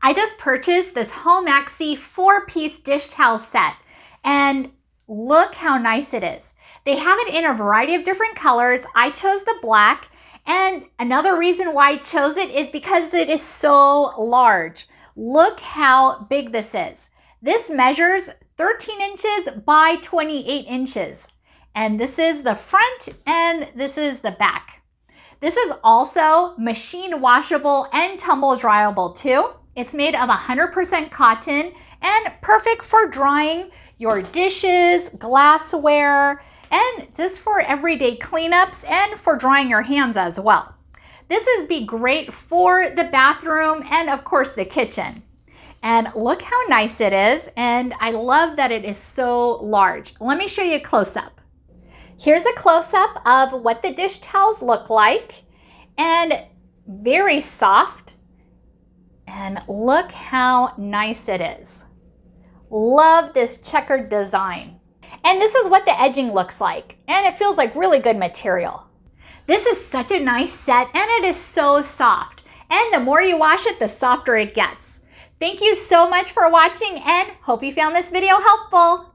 I just purchased this Homaxi 4-piece dish towel set, and look how nice it is. They have it in a variety of different colors. I chose the black, and another reason why I chose it is because it is so large. Look how big this is. This measures 13 inches by 28 inches. And this is the front and this is the back. This is also machine washable and tumble dryable too. It's made of 100% cotton and perfect for drying your dishes, glassware, and just for everyday cleanups and for drying your hands as well. This would be great for the bathroom and of course the kitchen. And look how nice it is. And I love that it is so large. Let me show you a close up. Here's a close up of what the dish towels look like, and very soft. And look how nice it is. Love this checkered design. And this is what the edging looks like. And it feels like really good material. This is such a nice set and it is so soft. And the more you wash it, the softer it gets. Thank you so much for watching and hope you found this video helpful.